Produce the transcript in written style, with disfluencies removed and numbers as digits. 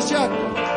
Christian.